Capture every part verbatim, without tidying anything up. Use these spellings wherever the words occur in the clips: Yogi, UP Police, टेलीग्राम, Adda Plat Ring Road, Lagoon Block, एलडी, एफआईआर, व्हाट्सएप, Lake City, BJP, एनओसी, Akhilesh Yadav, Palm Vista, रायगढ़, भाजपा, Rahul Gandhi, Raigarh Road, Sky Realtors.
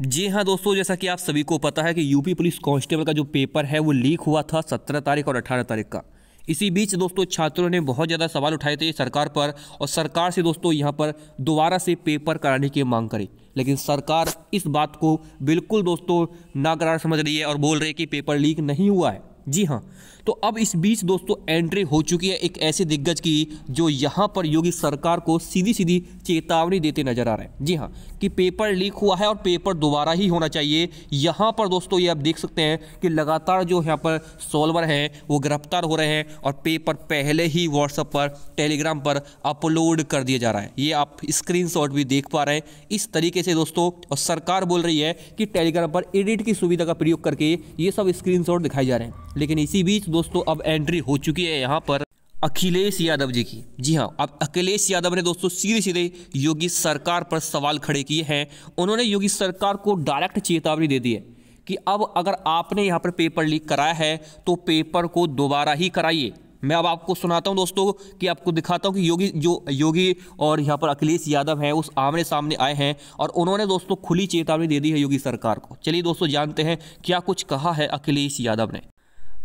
जी हाँ दोस्तों, जैसा कि आप सभी को पता है कि यूपी पुलिस कांस्टेबल का जो पेपर है वो लीक हुआ था सत्रह तारीख और अठारह तारीख का। इसी बीच दोस्तों छात्रों ने बहुत ज़्यादा सवाल उठाए थे सरकार पर, और सरकार से दोस्तों यहाँ पर दोबारा से पेपर कराने की मांग करी, लेकिन सरकार इस बात को बिल्कुल दोस्तों नाकरार समझ रही है और बोल रही है कि पेपर लीक नहीं हुआ है। जी हाँ, तो अब इस बीच दोस्तों एंट्री हो चुकी है एक ऐसे दिग्गज की जो यहाँ पर योगी सरकार को सीधी सीधी चेतावनी देते नजर आ रहे हैं। जी हाँ, कि पेपर लीक हुआ है और पेपर दोबारा ही होना चाहिए। यहाँ पर दोस्तों ये आप देख सकते हैं कि लगातार जो यहाँ पर सॉल्वर हैं वो गिरफ्तार हो रहे हैं और पेपर पहले ही व्हाट्सएप पर, टेलीग्राम पर अपलोड कर दिया जा रहा है। ये आप स्क्रीनशॉट भी देख पा रहे हैं इस तरीके से दोस्तों। और सरकार बोल रही है कि टेलीग्राम पर एडिट की सुविधा का प्रयोग करके ये सब स्क्रीनशॉट दिखाए जा रहे हैं। लेकिन इसी बीच दोस्तों अब एंट्री हो चुकी है यहाँ पर अखिलेश यादव जी की। जी हाँ, अब अखिलेश यादव ने दोस्तों सीधे सीधे योगी सरकार पर सवाल खड़े किए हैं। उन्होंने योगी सरकार को डायरेक्ट चेतावनी दे दी है कि अब अगर आपने यहाँ पर पेपर लीक कराया है तो पेपर को दोबारा ही कराइए। मैं अब आपको सुनाता हूं दोस्तों, कि आपको दिखाता हूं कि योगी जो योगी और यहाँ पर अखिलेश यादव हैं उस आमने सामने आए हैं और उन्होंने दोस्तों खुली चेतावनी दे दी है योगी सरकार को। चलिए दोस्तों जानते हैं क्या कुछ कहा है अखिलेश यादव ने।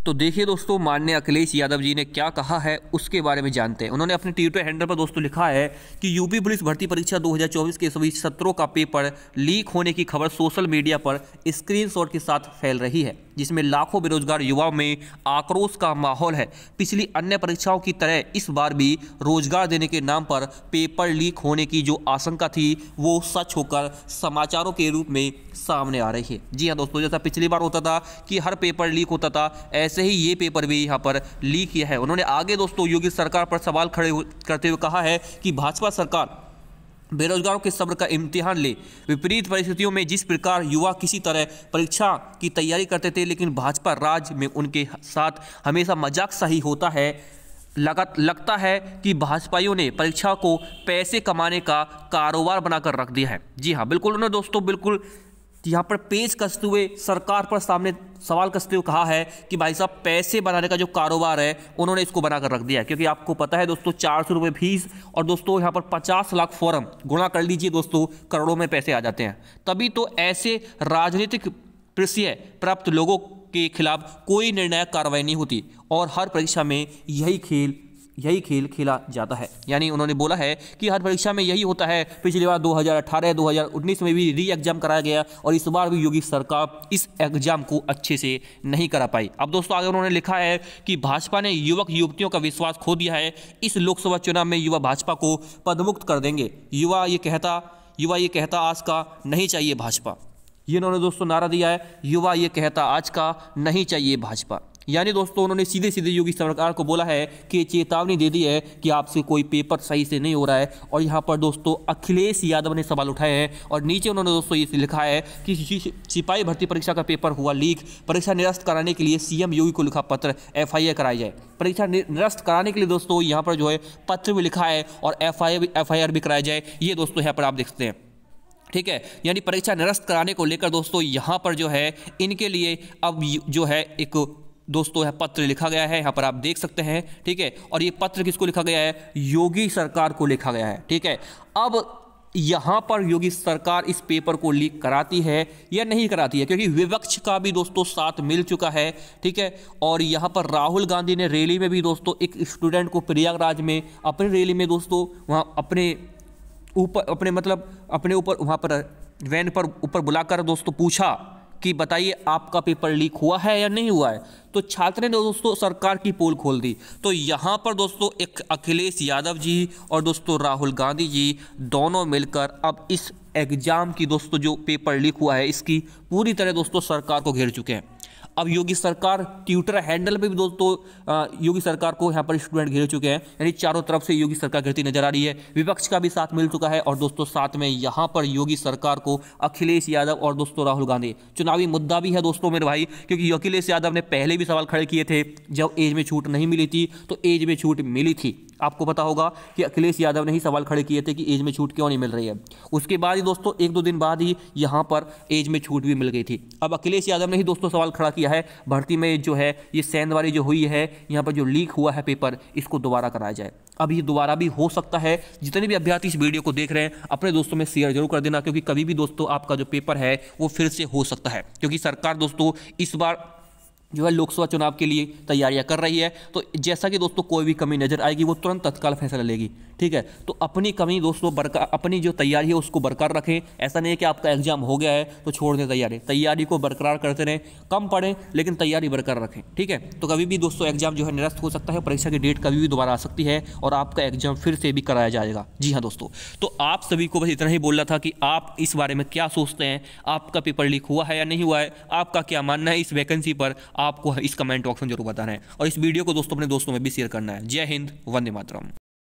तो देखिए दोस्तों माननीय अखिलेश यादव जी ने क्या कहा है उसके बारे में जानते हैं। उन्होंने अपने ट्विटर हैंडल पर दोस्तों लिखा है कि यूपी पुलिस भर्ती परीक्षा दो हज़ार चौबीस के सभी सत्रों का पेपर लीक होने की खबर सोशल मीडिया पर स्क्रीनशॉट के साथ फैल रही है, जिसमें लाखों बेरोजगार युवाओं में आक्रोश का माहौल है। पिछली अन्य परीक्षाओं की तरह इस बार भी रोजगार देने के नाम पर पेपर लीक होने की जो आशंका थी वो सच होकर समाचारों के रूप में सामने आ रही है। जी हाँ दोस्तों, जैसा पिछली बार होता था कि हर पेपर लीक होता था, ऐसे ही ये पेपर भी यहाँ पर लीक किया है। उन्होंने आगे दोस्तों योगी सरकार पर सवाल खड़े करते हुए कहा है कि भाजपा सरकार बेरोजगारों के सब्र का इम्तिहान ले। विपरीत परिस्थितियों में जिस प्रकार युवा किसी तरह परीक्षा की तैयारी करते थे, लेकिन भाजपा राज में उनके साथ हमेशा मजाक सा ही होता है। लगा लगता है कि भाजपाइयों ने परीक्षा को पैसे कमाने का कारोबार बनाकर रख दिया है। जी हाँ बिल्कुल, उन्होंने दोस्तों बिल्कुल यहाँ पर पेच कसते हुए सरकार पर सामने सवाल कसते हुए कहा है कि भाई साहब पैसे बनाने का जो कारोबार है उन्होंने इसको बनाकर रख दिया है, क्योंकि आपको पता है दोस्तों चार सौ रुपये फीस और दोस्तों यहाँ पर पचास लाख फॉर्म गुणा कर लीजिए दोस्तों, करोड़ों में पैसे आ जाते हैं। तभी तो ऐसे राजनीतिक प्रश्य प्राप्त लोगों के खिलाफ कोई निर्णायक कार्रवाई नहीं होती और हर परीक्षा में यही खेल यही खेल खेला जाता है। यानी उन्होंने बोला है कि हर परीक्षा में यही होता है। पिछली बार दो हज़ार अठारह दो हज़ार उन्नीस में भी री एग्जाम कराया गया और इस बार भी योगी सरकार इस एग्जाम को अच्छे से नहीं करा पाई। अब दोस्तों आगे उन्होंने लिखा है कि भाजपा ने युवक युवतियों का विश्वास खो दिया है। इस लोकसभा चुनाव में युवा भाजपा को पदमुक्त कर देंगे। युवा ये कहता युवा ये कहता आज का नहीं चाहिए भाजपा। ये उन्होंने दोस्तों नारा दिया है, युवा ये कहता आज का नहीं चाहिए भाजपा। यानी दोस्तों उन्होंने सीधे सीधे योगी सरकार को बोला है कि चेतावनी दे दी है कि आपसे कोई पेपर सही से नहीं हो रहा है। और यहाँ पर दोस्तों अखिलेश यादव ने सवाल उठाए हैं और नीचे उन्होंने दोस्तों ये लिखा है कि सिपाही भर्ती परीक्षा का पेपर हुआ लीक। परीक्षा निरस्त कराने के लिए सीएम योगी को लिखा पत्र, एफआईआर कराई जाए। परीक्षा निरस्त कराने के लिए दोस्तों यहाँ पर जो है पत्र भी लिखा है और एफआईआर भी कराया जाए। ये दोस्तों यहाँ पर आप देखते हैं, ठीक है। यानी परीक्षा निरस्त कराने को लेकर दोस्तों यहाँ पर जो है इनके लिए अब जो है एक दोस्तों यह पत्र लिखा गया है, यहाँ पर आप देख सकते हैं, ठीक है। और ये पत्र किसको लिखा गया है? योगी सरकार को लिखा गया है, ठीक है। अब यहाँ पर योगी सरकार इस पेपर को लीक कराती है या नहीं कराती है, क्योंकि विपक्ष का भी दोस्तों साथ मिल चुका है, ठीक है। और यहाँ पर राहुल गांधी ने रैली में भी दोस्तों एक स्टूडेंट को प्रयागराज में अपनी रैली में दोस्तों वहाँ अपने ऊपर अपने मतलब अपने ऊपर वहाँ पर वैन पर ऊपर बुलाकर दोस्तों पूछा कि बताइए आपका पेपर लीक हुआ है या नहीं हुआ है। तो छात्र ने दोस्तों सरकार की पोल खोल दी। तो यहाँ पर दोस्तों एक अखिलेश यादव जी और दोस्तों राहुल गांधी जी दोनों मिलकर अब इस एग्ज़ाम की दोस्तों जो पेपर लीक हुआ है इसकी पूरी तरह दोस्तों सरकार को घेर चुके हैं। अब योगी सरकार ट्विटर हैंडल पे भी दोस्तों योगी सरकार को यहाँ पर स्टूडेंट घेर चुके हैं। यानी चारों तरफ से योगी सरकार घिरती नजर आ रही है, विपक्ष का भी साथ मिल चुका है और दोस्तों साथ में यहाँ पर योगी सरकार को अखिलेश यादव और दोस्तों राहुल गांधी चुनावी मुद्दा भी है दोस्तों मेरे भाई, क्योंकि अखिलेश यादव ने पहले भी सवाल खड़े किए थे जब एज में छूट नहीं मिली थी। तो एज में छूट मिली थी, आपको पता होगा कि अखिलेश यादव ने ही सवाल खड़े किए थे कि एज में छूट क्यों नहीं मिल रही है। उसके बाद ही दोस्तों एक दो दिन बाद ही यहाँ पर एज में छूट भी मिल गई थी। अब अखिलेश यादव ने ही दोस्तों सवाल खड़ा किया है भर्ती में जो है ये सेंधवारी जो हुई है, यहाँ पर जो लीक हुआ है पेपर, इसको दोबारा कराया जाए। अब ये दोबारा भी हो सकता है। जितने भी अभ्यर्थी इस वीडियो को देख रहे हैं अपने दोस्तों में शेयर जरूर कर देना, क्योंकि कभी भी दोस्तों आपका जो पेपर है वो फिर से हो सकता है, क्योंकि सरकार दोस्तों इस बार जो है लोकसभा चुनाव के लिए तैयारियां कर रही है। तो जैसा कि दोस्तों कोई भी कमी नजर आएगी वो तुरंत तत्काल फैसला लेगी, ठीक है। तो अपनी कमी दोस्तों बरकरार, अपनी जो तैयारी है उसको बरकरार रखें। ऐसा नहीं है कि आपका एग्जाम हो गया है तो छोड़ दें तैयारी, तैयारी को बरकरार करते रहें, कम पढ़ें लेकिन तैयारी बरकरार रखें, ठीक है। तो कभी भी दोस्तों एग्जाम जो है निरस्त हो सकता है, परीक्षा की डेट कभी भी दोबारा आ सकती है और आपका एग्जाम फिर से भी कराया जाएगा। जी हाँ दोस्तों, तो आप सभी को बस इतना ही बोलना था कि आप इस बारे में क्या सोचते हैं, आपका पेपर लीक हुआ है या नहीं हुआ है, आपका क्या मानना है इस वैकेंसी पर, आपको इस कमेंट ऑप्शन जरूर बताना है और इस वीडियो को दोस्तों अपने दोस्तों में भी शेयर करना है। जय हिंद, वंदे मातरम।